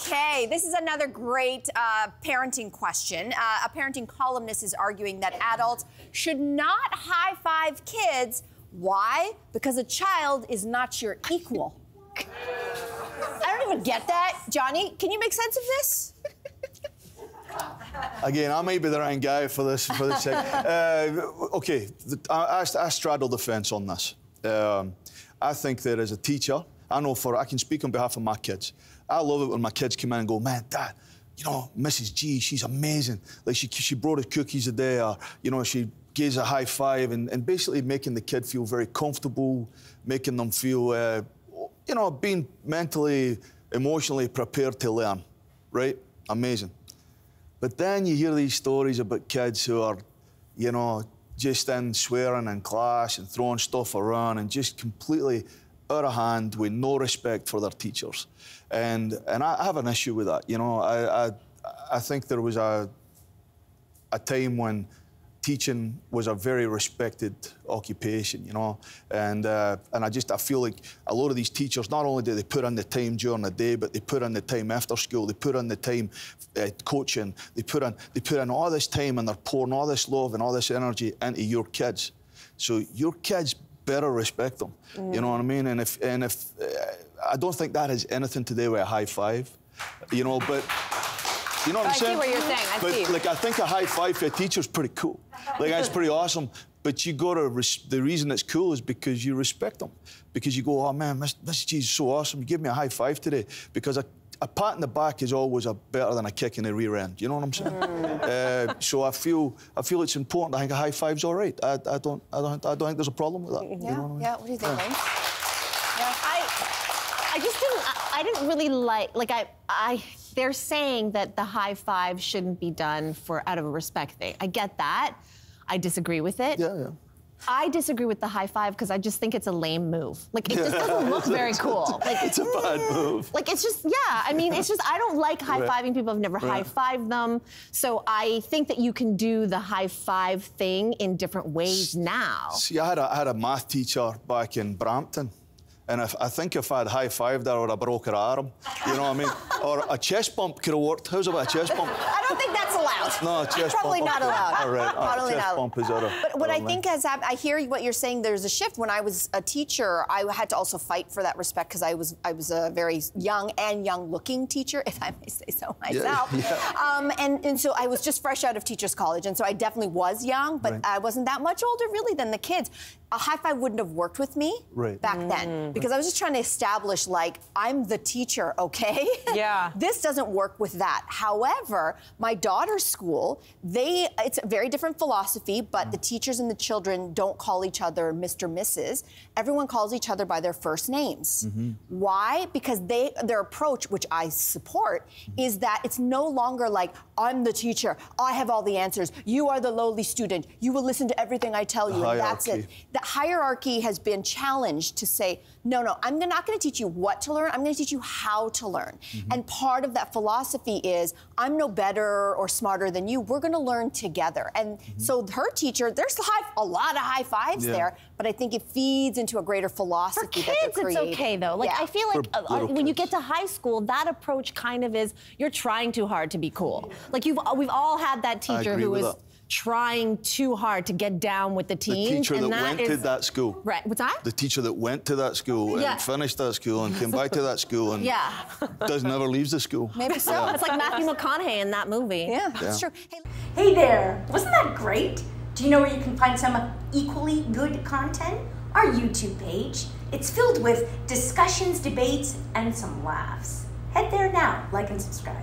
Okay, this is another great parenting question. A parenting columnist is arguing that adults should not high-five kids. Why? Because a child is not your equal. I don't even get that. Johnny, can you make sense of this? Again, I might be the right guy for this. Okay, I straddle the fence on this. I think that as a teacher, I can speak on behalf of my kids. I love it when my kids come in and go, man, Dad, you know, Mrs. G, she's amazing. Like, she brought us cookies a day, or, you know, she gives a high five, and basically making the kid feel very comfortable, making them feel, you know, being mentally, emotionally prepared to learn, right? Amazing. But then you hear these stories about kids who are, you know, just in swearing in class and throwing stuff around and just completely out of hand with no respect for their teachers. And I have an issue with that. You know, I think there was a time when teaching was a very respected occupation, you know, and I feel like a lot of these teachers, not only do they put in the time during the day, but they put in the time after school, they put in the time coaching, they put in all this time, and they're pouring all this love and all this energy into your kids. So your kids better respect them, you know what I mean? And if I don't think that has anything to do with a high five, you know, but. You know what I'm saying? I see what you're saying. Like, I think a high five for a teacher is pretty cool. Like, that's pretty awesome. But you got to, the reason it's cool is because you respect them. Because you go, oh man, Mrs. G's so awesome. You give me a high five today. Because a pat in the back is always better than a kick in the rear end. You know what I'm saying? So I feel it's important. I think a high five's all right. I don't think there's a problem with that. Yeah. You know what I mean? Yeah. What do you think, Lynn? Yeah. I didn't really like. They're saying that the high five shouldn't be done out of a respect thing. I get that. I disagree with it. Yeah, yeah. I disagree with the high five because I just think it's a lame move. Like, it just doesn't look very cool. Like, it's a bad move. Like, it's just, yeah, I mean, it's just, I don't like high-fiving people. I've never high-fived them. So I think that you can do the high five thing in different ways now. See, I had a math teacher back in Brampton. And I think if I'd high-fived her, I would have broke her arm. You know what I mean? Or a chest bump could have worked. How's about a chest bump? I don't think that's allowed. No, a chest bump. Probably not allowed. All right. Probably not allowed. But what I think is, I hear what you're saying, there's a shift. When I was a teacher, I had to also fight for that respect because I was a very young and young-looking teacher, if I may say so myself. Yeah, yeah. And so I was just fresh out of teacher's college, and so I definitely was young, but I wasn't that much older, really, than the kids. A high five wouldn't have worked with me back then because I was just trying to establish, like, I'm the teacher, okay? Yeah. This doesn't work with that. However, my daughter's school, it's a very different philosophy, but the teachers and the children don't call each other Mr. Mrs. Everyone calls each other by their first names. Why? Because their approach, which I support, is that it's no longer like, I'm the teacher, I have all the answers, you are the lowly student, you will listen to everything I tell you, and that's it. The hierarchy has been challenged to say, no, no, I'm not going to teach you what to learn, I'm going to teach you how to learn. And part of that philosophy is, I'm no better or smarter than you, we're going to learn together. And so her teacher, there's a lot of high fives there, but I think it feeds into a greater philosophy. For kids, it's okay, though. Like, I feel like when you get to high school, that approach kind of is, you're trying too hard to be cool. Like, we've all had that teacher who is trying too hard to get down with the team. The teacher that went to that school. Right, what's that? The teacher that went to that school and finished that school and came back to that school and never leaves the school. Maybe so. Yeah. It's like Matthew McConaughey in that movie. Yeah, that's true. Hey there, wasn't that great? Do you know where you can find some equally good content? Our YouTube page. It's filled with discussions, debates, and some laughs. Head there now, like and subscribe.